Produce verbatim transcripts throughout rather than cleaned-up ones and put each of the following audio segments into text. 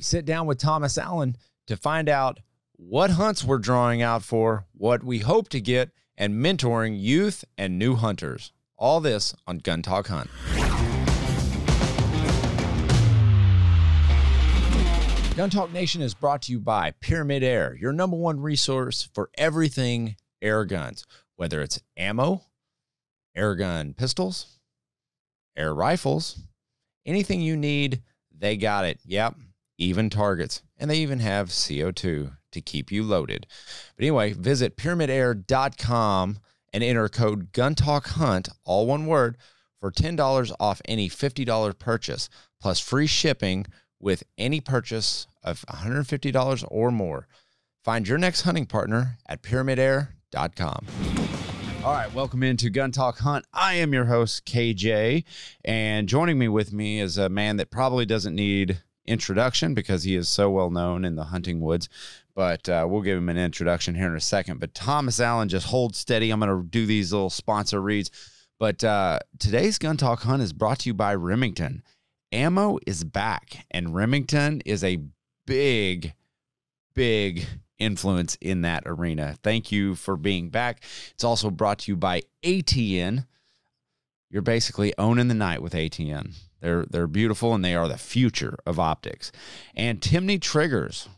We sit down with Thomas Allen to find out what hunts we're drawing out for, what we hope to get, and mentoring youth and new hunters. All this on Gun Talk Hunt. Gun Talk Nation is brought to you by Pyramyd Air, your number one resource for everything air guns, whether it's ammo, air gun pistols, air rifles, anything you need, they got it. Yep, even targets. And they even have C O two to keep you loaded. But anyway, visit pyramyd air dot com and enter code GUNTALKHUNT, all one word, for ten dollars off any fifty dollar purchase, plus free shipping with any purchase of one hundred fifty dollars or more. Find your next hunting partner at pyramyd air dot com. All right, welcome into Gun Talk Hunt. I am your host, K J, and joining me with me is a man that probably doesn't need introduction because he is so well known in the hunting woods, but uh, we'll give him an introduction here in a second. But Thomas Allen, just hold steady. I'm going to do these little sponsor reads. But uh, today's Gun Talk Hunt is brought to you by Remington. Ammo is back, and Remington is a big, big influence in that arena. Thank you for being back. It's also brought to you by A T N. You're basically owning the night with A T N. They're, they're beautiful, and they are the future of optics. And Timney Triggers.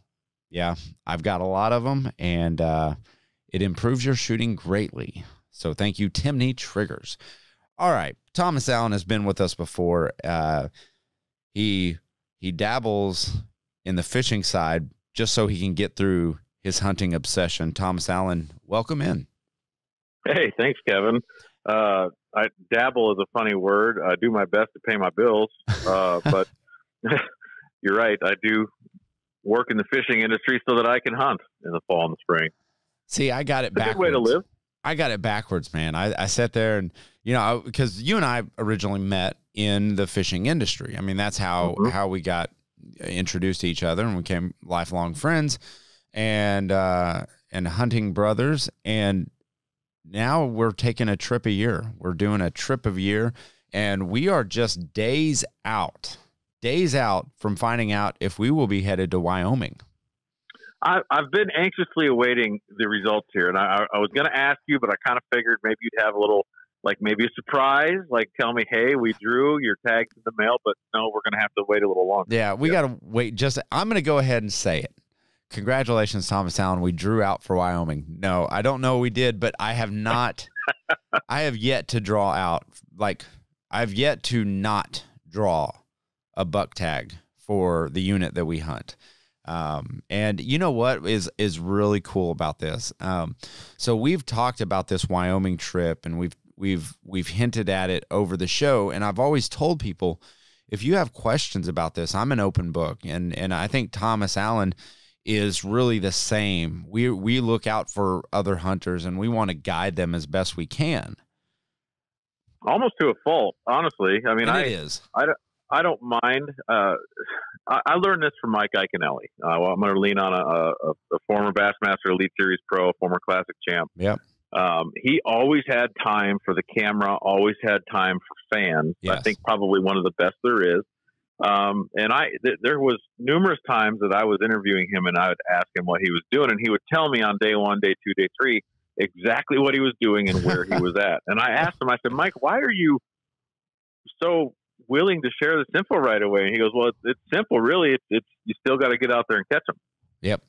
Yeah, I've got a lot of them, and uh, it improves your shooting greatly. So thank you, Timney Triggers. All right, Thomas Allen has been with us before. Uh, He he dabbles in the fishing side just so he can get through his hunting obsession. Thomas Allen, welcome in. Hey, thanks, Kevin. Uh, I, dabble is a funny word. I do my best to pay my bills, uh, but you're right. I do work in the fishing industry so that I can hunt in the fall and the spring. See, I got it backwards. It's a good way to live. I got it backwards, man. I, I sat there and, you know, because you and I originally met in the fishing industry. I mean, that's how, mm-hmm. how we got introduced to each other, and we became lifelong friends and, uh, and hunting brothers. And now we're taking a trip a year. We're doing a trip of year, and we are just days out, days out from finding out if we will be headed to Wyoming. I've been anxiously awaiting the results here, and I, I was going to ask you, but I kind of figured maybe you'd have a little, like maybe a surprise, like tell me, hey, we drew your tags in the mail, but no, we're going to have to wait a little longer. Yeah, we yeah. got to wait. Just, I'm going to go ahead and say it. Congratulations, Thomas Allen. We drew out for Wyoming. No, I don't know we did, but I have not, I have yet to draw out. Like, I've yet to not draw a buck tag for the unit that we hunt. Um, and you know what is, is really cool about this. Um, so we've talked about this Wyoming trip, and we've, we've, we've hinted at it over the show. And I've always told people, if you have questions about this, I'm an open book. And, and I think Thomas Allen is really the same. We, we look out for other hunters, and we want to guide them as best we can. Almost to a fault, honestly. I mean, and I, it is. I don't, I don't mind. Uh, I, I learned this from Mike Iaconelli. Uh, well, I'm going to lean on a, a, a former Bassmaster Elite Series pro, a former Classic champ. Yeah, um, he always had time for the camera, always had time for fans. Yes. I think probably one of the best there is. Um, and I, th there was numerous times that I was interviewing him, and I would ask him what he was doing, and he would tell me on day one, day two, day three exactly what he was doing and where he was at. And I asked him, I said, Mike, why are you so willing to share this info right away? And he goes, well, it's, it's simple, really. It's, it's you still got to get out there and catch them. Yep.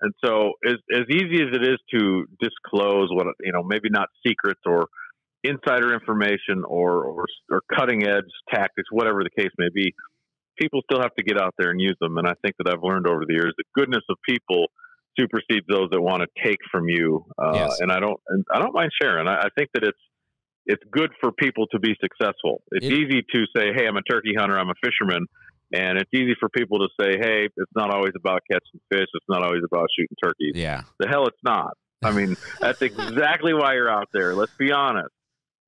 And so as, as easy as it is to disclose what, you know, maybe not secrets or insider information or, or, or cutting edge tactics, whatever the case may be, people still have to get out there and use them. And I think that I've learned over the years, the goodness of people supersedes those that want to take from you. Uh, yes. And I don't, and I don't mind sharing. I, I think that it's, it's good for people to be successful. It's it, easy to say, hey, I'm a turkey hunter, I'm a fisherman. And it's easy for people to say, hey, it's not always about catching fish. It's not always about shooting turkeys. Yeah. The hell it's not. I mean, that's exactly why you're out there. Let's be honest.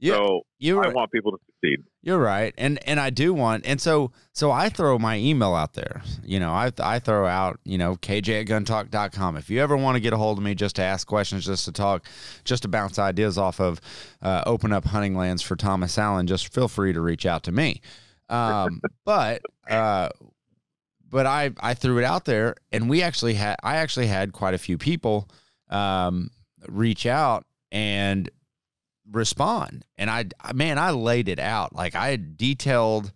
Yeah, so you're, I want people to succeed. You're right. And, and I do want, and so, so I throw my email out there, you know, I, I throw out, you know, K J at gun talk dot com. If you ever want to get a hold of me, just to ask questions, just to talk, just to bounce ideas off of, uh, open up hunting lands for Thomas Allen, just feel free to reach out to me. Um, but, uh, But I, I threw it out there, and we actually had, I actually had quite a few people um, reach out and respond. And I, man, I laid it out. Like, I detailed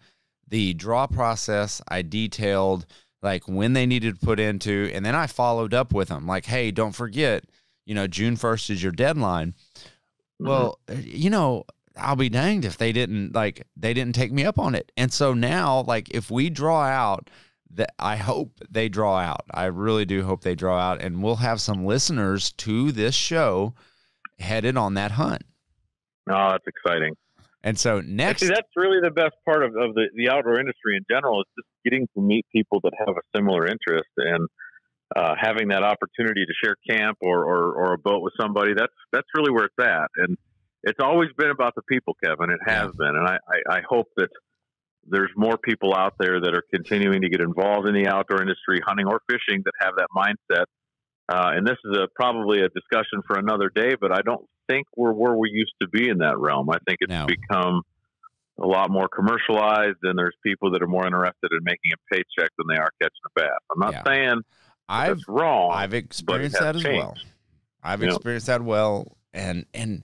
the draw process. I detailed like when they needed to put into, and then I followed up with them. Like, hey, don't forget, you know, June first is your deadline. Mm-hmm. Well, you know, I'll be danged if they didn't like, they didn't take me up on it. And so now, like, if we draw out, that I hope they draw out. I really do hope they draw out, and we'll have some listeners to this show headed on that hunt. Oh, that's exciting. And so next, actually, that's really the best part of, of the, the outdoor industry in general, is just getting to meet people that have a similar interest, and uh, having that opportunity to share camp or, or, or a boat with somebody. That's, that's really where it's at. And it's always been about the people, Kevin. It has yeah. been. And I, I, I hope that there's more people out there that are continuing to get involved in the outdoor industry, hunting or fishing, that have that mindset. Uh, and this is a, probably a discussion for another day, but I don't think we're where we used to be in that realm. I think it's no. become a lot more commercialized, and there's people that are more interested in making a paycheck than they are catching a bass. I'm not yeah. saying I've, that's wrong. I've experienced that as changed. well. I've you experienced know? that well. And, and,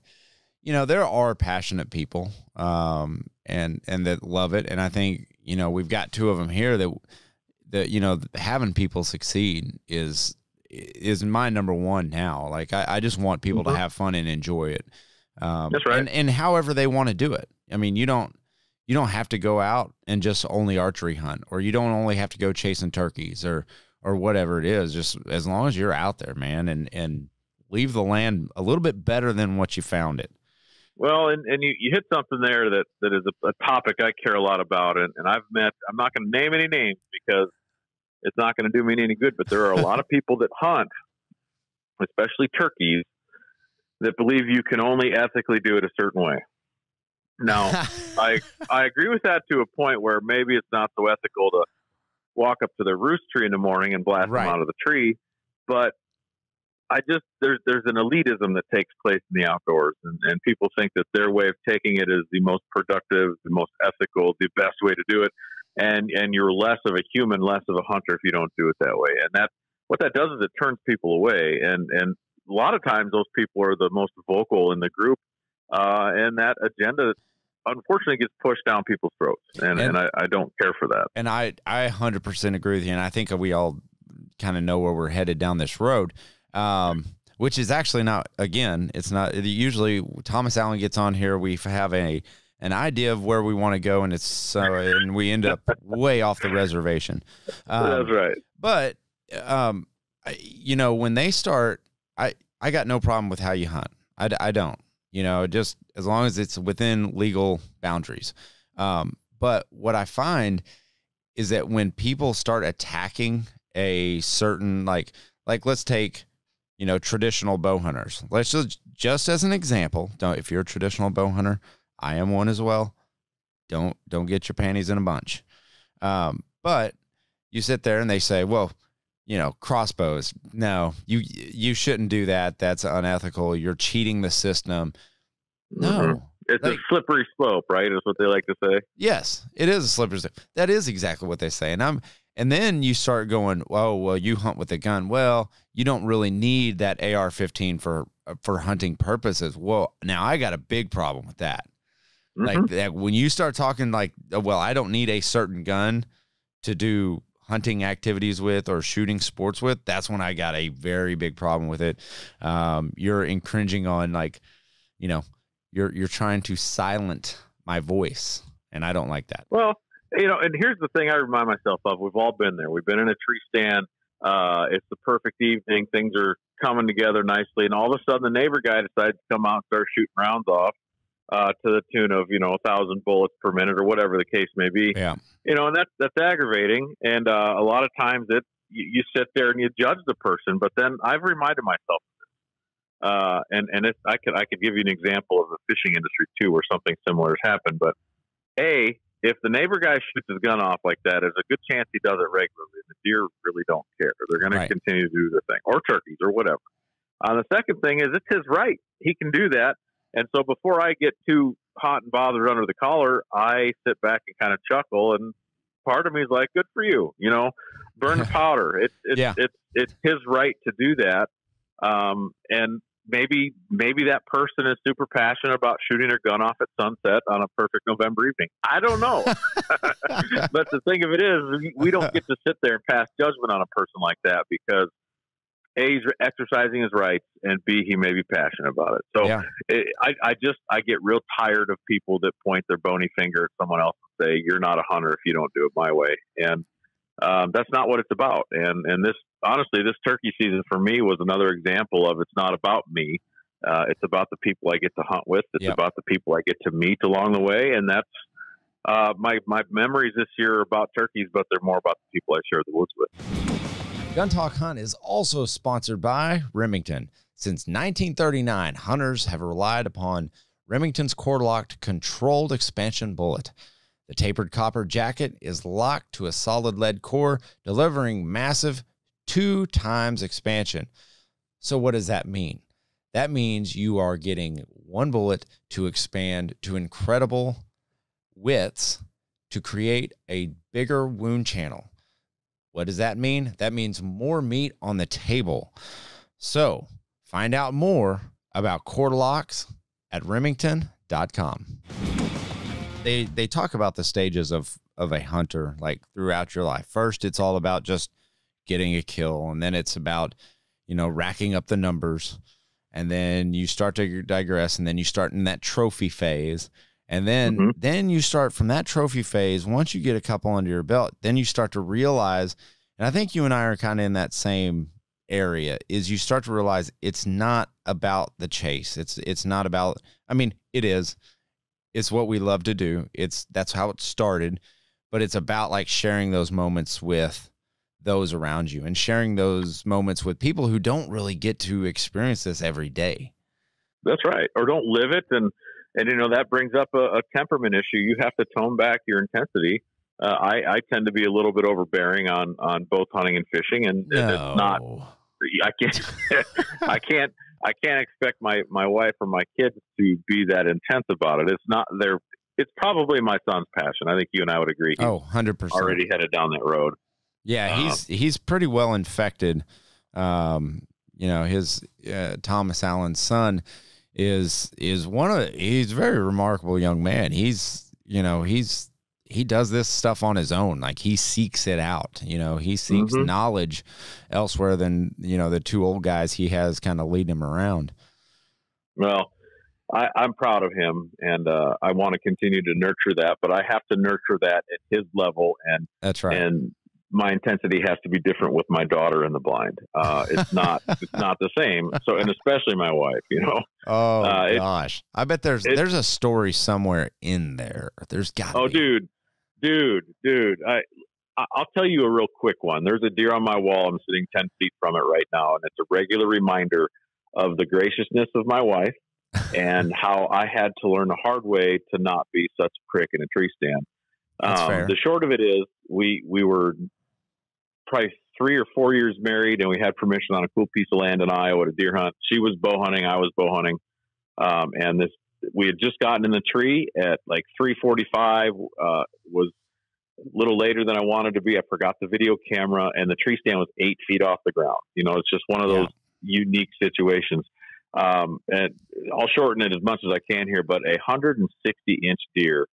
you know, there are passionate people, um, and, and that love it. And I think, you know, we've got two of them here that, that, you know, having people succeed is, is my number one now. Like, I, I just want people mm-hmm. to have fun and enjoy it. Um, That's right. and, and however they want to do it. I mean, you don't, you don't have to go out and just only archery hunt, or you don't only have to go chasing turkeys or, or whatever it is. Just as long as you're out there, man, and, and leave the land a little bit better than what you found it. Well, and, and you, you hit something there that, that is a, a topic I care a lot about. And, and I've met, I'm not going to name any names because it's not going to do me any good, but there are a lot of people that hunt, especially turkeys, that believe you can only ethically do it a certain way. Now, I, I agree with that to a point where maybe it's not so ethical to walk up to their roost tree in the morning and blast right. them out of the tree, but I just, there's, there's an elitism that takes place in the outdoors, and, and people think that their way of taking it is the most productive, the most ethical, the best way to do it. And, and you're less of a human, less of a hunter if you don't do it that way. And that, what that does is it turns people away. And, and a lot of times those people are the most vocal in the group. Uh, and that agenda, unfortunately, gets pushed down people's throats. And, and, and I, I don't care for that. And I, I one hundred percent agree with you. And I think we all kind of know where we're headed down this road. Um, which is actually not, again, it's not usually Thomas Allen gets on here. We have a, an idea of where we want to go, and it's so, uh, and we end up way off the reservation. Um, That's right. But, um, I, you know, when they start, I, I got no problem with how you hunt. I, I don't, you know, just as long as it's within legal boundaries. Um, but what I find is that when people start attacking a certain, like, like let's take, you know, traditional bow hunters. Let's just, just as an example, don't, if you're a traditional bow hunter, I am one as well. Don't, don't get your panties in a bunch. Um, but you sit there and they say, well, you know, crossbows, no, you, you shouldn't do that. That's unethical. You're cheating the system. No, mm-hmm. It's like a slippery slope, right? Is what they like to say. Yes, it is a slippery slope. That is exactly what they say. And I'm, And then you start going, oh, well, you hunt with a gun. Well, you don't really need that A R fifteen for for hunting purposes. Well, now I got a big problem with that. Mm-hmm. Like that, when you start talking like, well, I don't need a certain gun to do hunting activities with or shooting sports with, that's when I got a very big problem with it. Um, you're infringing on, like, you know, you're you're trying to silent my voice, and I don't like that. Well, you know, and here's the thing I remind myself of. We've all been there. We've been in a tree stand. Uh, it's the perfect evening. Things are coming together nicely. And all of a sudden, the neighbor guy decides to come out and start shooting rounds off uh, to the tune of, you know, a thousand bullets per minute or whatever the case may be. Yeah. You know, and that's, that's aggravating. And uh, a lot of times it, you, you sit there and you judge the person. But then I've reminded myself of this. Uh, and and it, I, could, I could give you an example of the fishing industry, too, where something similar has happened. But, A, if the neighbor guy shoots his gun off like that, there's a good chance he does it regularly. The deer really don't care. They're going right. to continue to do their thing, or turkeys or whatever. Uh, the second thing is it's his right. He can do that. And so before I get too hot and bothered under the collar, I sit back and kind of chuckle and part of me is like, good for you, you know, burn the powder. It's, it's, yeah. it's, it's his right to do that. Um, and maybe, maybe that person is super passionate about shooting their gun off at sunset on a perfect November evening. I don't know. But the thing of it is, we don't get to sit there and pass judgment on a person like that because A, he's exercising his rights, and B, he may be passionate about it. So yeah. it, I, I just, I get real tired of people that point their bony finger at someone else and say, you're not a hunter if you don't do it my way. And um, that's not what it's about. And, and this, honestly, this turkey season for me was another example of it's not about me. Uh, it's about the people I get to hunt with. It's yep. about the people I get to meet along the way. And that's uh, my, my memories this year are about turkeys, but they're more about the people I share the woods with. Gun Talk Hunt is also sponsored by Remington. Since nineteen thirty-nine, hunters have relied upon Remington's cord-locked controlled expansion bullet. The tapered copper jacket is locked to a solid lead core, delivering massive two times expansion. So what does that mean? That means you are getting one bullet to expand to incredible widths to create a bigger wound channel. What does that mean? That means more meat on the table. So find out more about cord locks at remington dot com. They, they talk about the stages of, of a hunter, like throughout your life. First, it's all about just getting a kill. And then it's about, you know, racking up the numbers. And then you start to digress. And then you start in that trophy phase. And then, mm-hmm. then you start from that trophy phase. Once you get a couple under your belt, then you start to realize, and I think you and I are kind of in that same area, is you start to realize it's not about the chase. It's, it's not about, I mean, it is, it's what we love to do. It's, that's how it started, but it's about like sharing those moments with those around you and sharing those moments with people who don't really get to experience this every day. That's right. Or don't live it. And, And, you know, that brings up a, a temperament issue. You have to tone back your intensity. Uh, I, I tend to be a little bit overbearing on, on both hunting and fishing. And, no. and it's not, I can't, I can't, I can't expect my, my wife or my kids to be that intense about it. It's not their, it's probably my son's passion. I think you and I would agree. He's oh, one hundred percent. Already headed down that road. Yeah. Um, he's, he's pretty well infected. Um, you know, his, uh, Thomas Allen's son, is is one of the, he's a very remarkable young man. He's, you know, he's he does this stuff on his own. Like, he seeks it out, you know. He seeks mm-hmm. knowledge elsewhere than, you know, the two old guys he has kind of leading him around. Well, I, I'm proud of him, and uh, I want to continue to nurture that, but I have to nurture that at his level, and that's right. And my intensity has to be different with my daughter in the blind. Uh, it's not, it's not the same. So, and especially my wife, you know. Oh uh, it, gosh, I bet there's it, there's a story somewhere in there. There's got. Oh, be. dude, dude, dude. I I'll tell you a real quick one. There's a deer on my wall. I'm sitting ten feet from it right now, and it's a regular reminder of the graciousness of my wife and how I had to learn the hard way to not be such a prick in a tree stand. That's um, fair. The short of it is, we we were. probably three or four years married, and we had permission on a cool piece of land in Iowa to deer hunt. She was bow hunting, I was bow hunting. Um, and this, we had just gotten in the tree at like three forty-five, uh, was a little later than I wanted to be. I forgot the video camera, and the tree stand was eight feet off the ground. You know, it's just one of those yeah. unique situations. Um, and I'll shorten it as much as I can here, but a one hundred sixty inch deer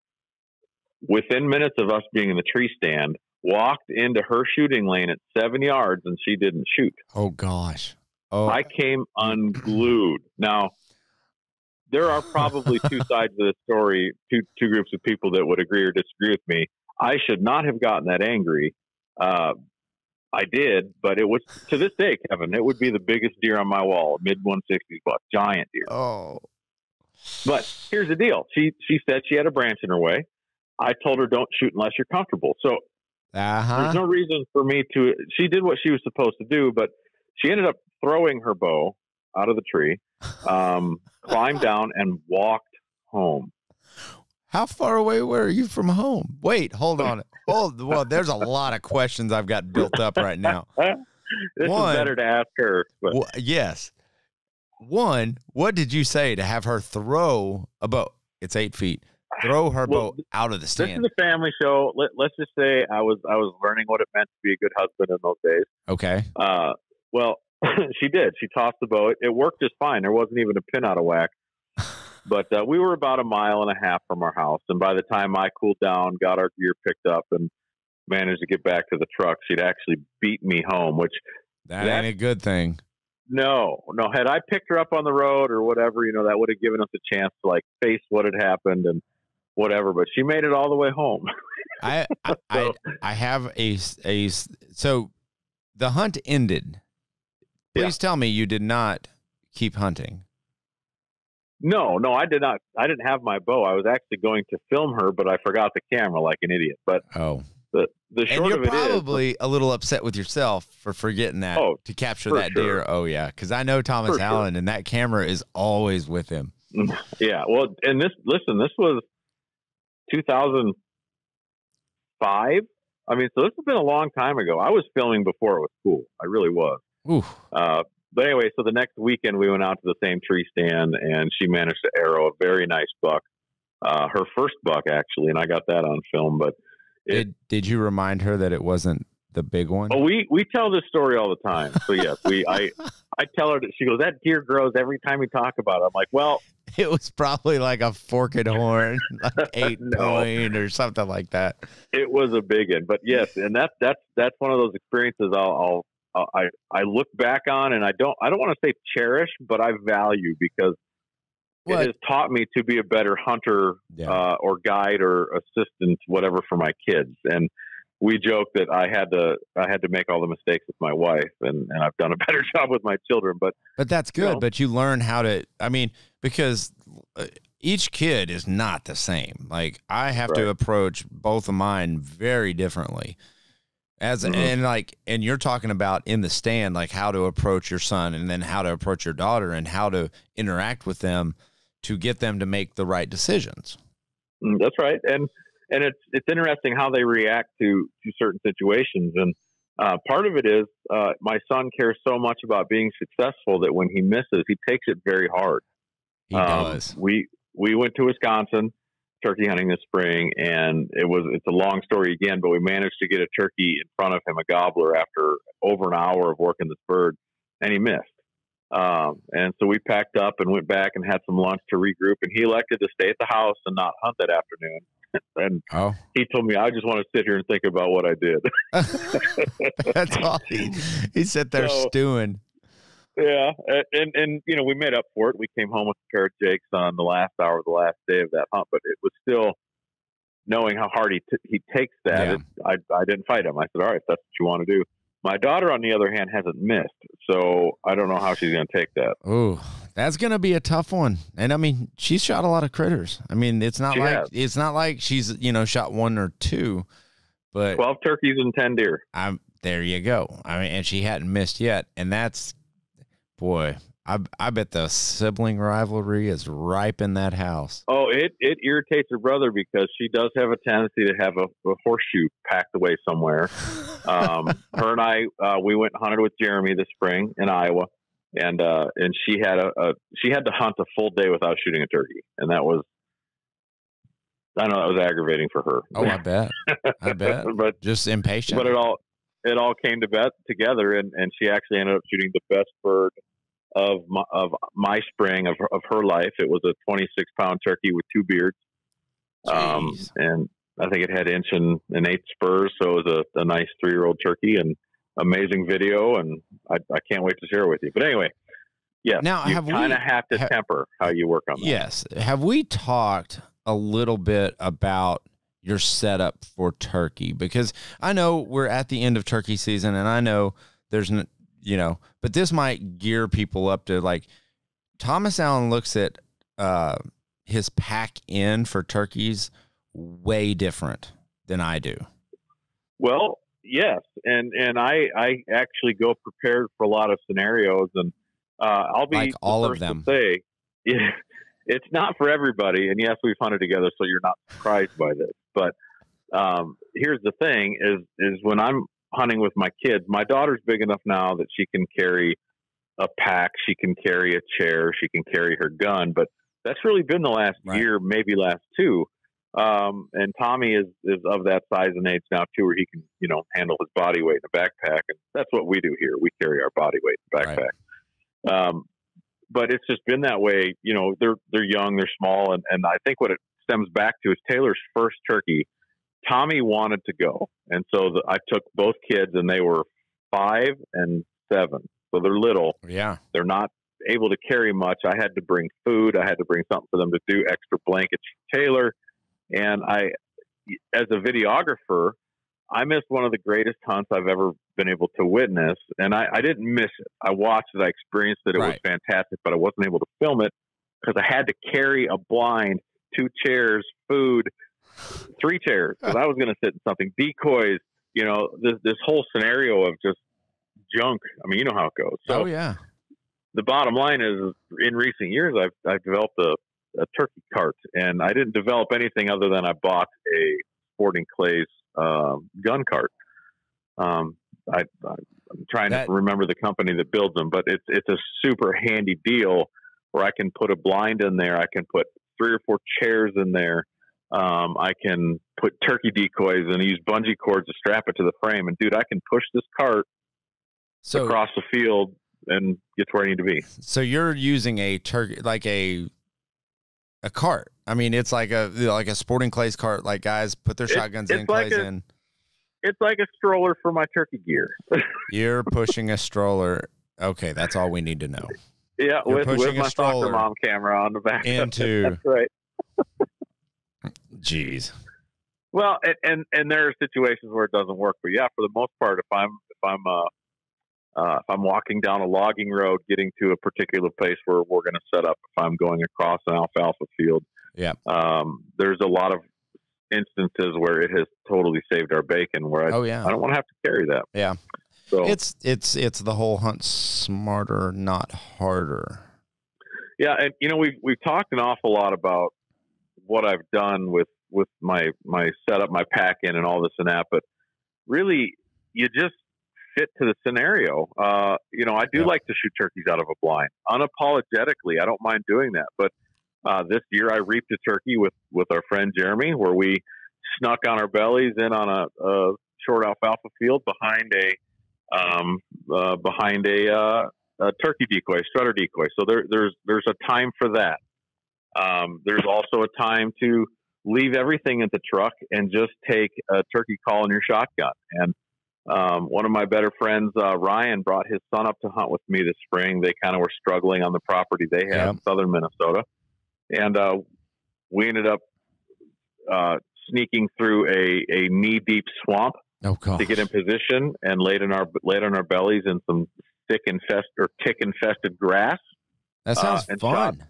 within minutes of us being in the tree stand walked into her shooting lane at seven yards, and she didn't shoot. Oh gosh. Oh, I came unglued. Now, there are probably two sides of the story, two, two groups of people that would agree or disagree with me. I should not have gotten that angry. Uh, I did, but it was, to this day, Kevin, it would be the biggest deer on my wall, mid one sixties buck, giant deer. Oh, but here's the deal. She, she said she had a branch in her way. I told her, don't shoot unless you're comfortable. So, Uh-huh. there's no reason for me to, she did what she was supposed to do, but she ended up throwing her bow out of the tree, um, climbed down and walked home. How far away were you from home? Wait, hold on. Oh, well, there's a lot of questions I've got built up right now. This One, is better to ask her. But. Yes. One, what did you say to have her throw a bow? It's eight feet. Throw her well, boat out of the stand. This is a family show. Let, let's just say I was I was learning what it meant to be a good husband in those days. Okay. Uh, well, she did. She tossed the boat. It worked just fine. There wasn't even a pin out of whack. But uh, we were about a mile and a half from our house, and by the time I cooled down, got our gear picked up, and managed to get back to the truck, she'd actually beat me home, which that, that ain't a good thing. No, no. Had I picked her up on the road or whatever, you know, that would have given us a chance to like face what had happened and whatever. But she made it all the way home. I, I, so, I I have a a so the hunt ended. Please yeah. tell me you did not keep hunting. No, no, I did not. I didn't have my bow. I was actually going to film her, but I forgot the camera like an idiot. But oh, the the short of it is, you're probably a little upset with yourself for forgetting that oh, to capture that sure. deer. Oh yeah, because I know Thomas for Allen, sure. and that camera is always with him. Yeah, well, and this listen, this was two thousand five. I mean, so this has been a long time ago. I was filming before it was cool. I really was. Oof. Uh, But anyway, so the next weekend we went out to the same tree stand, and she managed to arrow a very nice buck, uh, her first buck actually, and I got that on film. But it, did did you remind her that it wasn't the big one? Oh, we we tell this story all the time. So yes, we I I tell her that she goes, that deer grows every time we talk about it. I'm like, well, it was probably like a forked horn, like eight no. point or something like that. It was a big one, but yes, and that that's that's one of those experiences I'll. I'll Uh, I, I look back on, and I don't, I don't want to say cherish, but I value because what? It has taught me to be a better hunter yeah. uh, or guide or assistant, whatever, for my kids. And we joke that I had to, I had to make all the mistakes with my wife, and, and I've done a better job with my children, but, but that's good. You know, but you learn how to, I mean, because each kid is not the same. Like I have right. to approach both of mine very differently. As mm-hmm. and like, and you're talking about in the stand, like how to approach your son and then how to approach your daughter and how to interact with them to get them to make the right decisions. That's right. And, and it's, it's interesting how they react to, to certain situations. And uh, part of it is uh, my son cares so much about being successful that when he misses, he takes it very hard. He um, does. We, we went to Wisconsin turkey hunting this spring, and it was it's a long story again, but we managed to get a turkey in front of him, a gobbler, after over an hour of working this bird, and he missed. Um, and so we packed up and went back and had some lunch to regroup, and he elected to stay at the house and not hunt that afternoon. And oh. he told me, I just want to sit here and think about what I did. That's all. He, he sat there so, stewing. Yeah, and, and, you know, we made up for it. We came home with a pair of jakes on the last hour of the last day of that hunt, but it was still knowing how hard he, t he takes that. Yeah. It, I, I didn't fight him. I said, all right, if that's what you want to do. My daughter, on the other hand, hasn't missed, so I don't know how she's going to take that. Ooh, that's going to be a tough one. And, I mean, she's shot a lot of critters. I mean, it's not, like, it's not like she's, you know, shot one or two. But twelve turkeys and ten deer. I'm, there you go. I mean, and she hadn't missed yet, and that's – boy, I, I bet the sibling rivalry is ripe in that house. Oh, it, it irritates her brother because she does have a tendency to have a, a horseshoe packed away somewhere. Um, her and I, uh, we went and hunted with Jeremy this spring in Iowa, and uh, and she had a, a she had to hunt a full day without shooting a turkey, and that was I know that was aggravating for her. Oh, I bet, I bet, but just impatient. But it all it all came to bet together, and and she actually ended up shooting the best bird of my, of my spring of, of her life. It was a twenty-six pound turkey with two beards. Um, and I think it had inch and an eighth spurs. So it was a, a nice three year old turkey, and amazing video. And I, I can't wait to share it with you, but anyway, yeah, now, you kind of have to ha temper how you work on that. Yes. Have we talked a little bit about your setup for turkey? Because I know we're at the end of turkey season, and I know there's an, you know, but this might gear people up to, like, Thomas Allen looks at uh, his pack in for turkeys way different than I do. Well, yes. And, and I, I actually go prepared for a lot of scenarios, and uh, I'll be like the all first of them. To say, yeah, it's not for everybody. And yes, we've hunted together, so you're not surprised by this, but um, here's the thing is, is when I'm hunting with my kids, my daughter's big enough now that she can carry a pack, she can carry a chair, she can carry her gun, but that's really been the last right. year, maybe last two, Um, and Tommy is, is of that size and age now too, where he can, you know, handle his body weight in a backpack. And that's what we do here. We carry our body weight in a backpack. Right. Um, but it's just been that way. You know, they're, they're young, they're small. And, and I think what it stems back to is Taylor's first turkey. Tommy wanted to go. And so the, I took both kids, and they were five and seven. So they're little. Yeah. They're not able to carry much. I had to bring food. I had to bring something for them to do, extra blankets for Taylor. And I, as a videographer, I missed one of the greatest hunts I've ever been able to witness. And I, I didn't miss it. I watched it. I experienced it. It right. was fantastic, but I wasn't able to film it because I had to carry a blind, two chairs, food, three chairs. Because I was going to sit in something, decoys, you know, this, this whole scenario of just junk. I mean, you know how it goes. So oh, yeah. The bottom line is, in recent years, I've, I've developed a, a turkey cart, and I didn't develop anything other than I bought a Sporting Clays uh, gun cart. Um, I, I'm trying that, to remember the company that builds them, but it's, it's a super handy deal where I can put a blind in there. I can put three or four chairs in there. Um, I can put turkey decoys and use bungee cords to strap it to the frame. And dude, I can push this cart so, across the field and get to where I need to be. So you're using a turkey, like a, a cart. I mean, it's like a, you know, like a Sporting Clays cart, like guys put their shotguns it's, it's in, like clays a, in. It's like a stroller for my turkey gear. You're pushing a stroller. Okay. That's all we need to know. Yeah. You're with, with my soccer mom camera on the back. Into, that's right. Jeez. Well, and, and, and there are situations where it doesn't work, but yeah, for the most part, if I'm, if I'm, uh, Uh, if I'm walking down a logging road, getting to a particular place where we're going to set up, if I'm going across an alfalfa field, yeah, um, there's a lot of instances where it has totally saved our bacon. Where I, oh, yeah. I don't want to have to carry that. Yeah, so it's it's it's the whole hunt smarter, not harder. Yeah, and you know we've we've talked an awful lot about what I've done with with my my setup, my pack-in, and all this and that, but really, you just fit to the scenario. Uh, you know, I do yeah. like to shoot turkeys out of a blind unapologetically. I don't mind doing that. But uh, this year I reaped a turkey with, with our friend Jeremy, where we snuck on our bellies in on a, a short alfalfa field behind a, um, uh, behind a, uh, a turkey decoy, a strutter decoy. So there, there's, there's a time for that. Um, there's also a time to leave everything at the truck and just take a turkey call in your shotgun. And, Um, one of my better friends, uh, Ryan, brought his son up to hunt with me this spring. They kind of were struggling on the property they had yeah. in southern Minnesota. And uh, we ended up uh, sneaking through a, a knee-deep swamp oh, to get in position and laid in our laid on our bellies in some thick infest or tick-infested grass. That sounds uh, fun.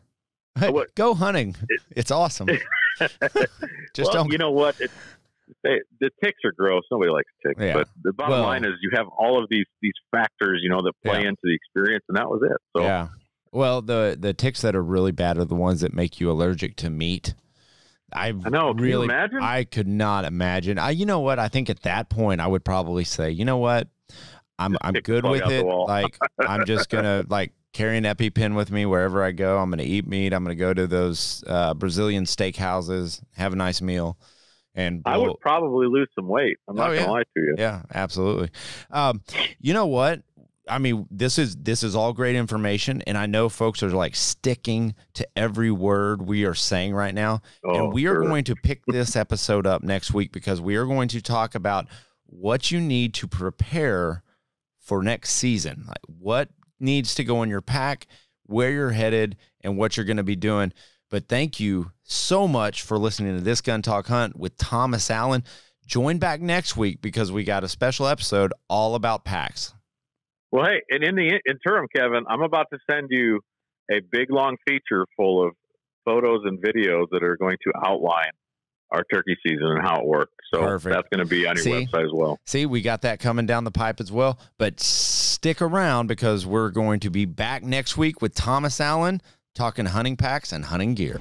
Hey, oh, go hunting. It, it's awesome. Just well, don't. You know what? It's, They, the ticks are gross. Nobody likes ticks. Yeah. But the bottom well, line is you have all of these these factors, you know, that play yeah. into the experience, and that was it. So yeah. Well, the the ticks that are really bad are the ones that make you allergic to meat. I, I know. Can really, you imagine? I could not imagine. I, you know what? I think at that point I would probably say, you know what, I'm just I'm good with it. Like I'm just gonna like carry an EpiPen with me wherever I go. I'm gonna eat meat. I'm gonna go to those uh, Brazilian steak houses, have a nice meal. And I would probably lose some weight. I'm not oh, yeah. gonna lie to you. Yeah, absolutely. Um, you know what? I mean, this is this is all great information, and I know folks are like sticking to every word we are saying right now. Oh, and we are sure. going to pick this episode up next week, because we are going to talk about what you need to prepare for next season. Like what needs to go in your pack, where you're headed, and what you're gonna be doing. But thank you so much for listening to this Gun Talk Hunt with Thomas Allen. Join back next week, because we got a special episode all about packs. Well, hey, and in the interim, Kevin, I'm about to send you a big, long feature full of photos and videos that are going to outline our turkey season and how it worked. So Perfect. That's going to be on your see, website as well. See, we got that coming down the pipe as well. But stick around, because we're going to be back next week with Thomas Allen, talking hunting packs and hunting gear.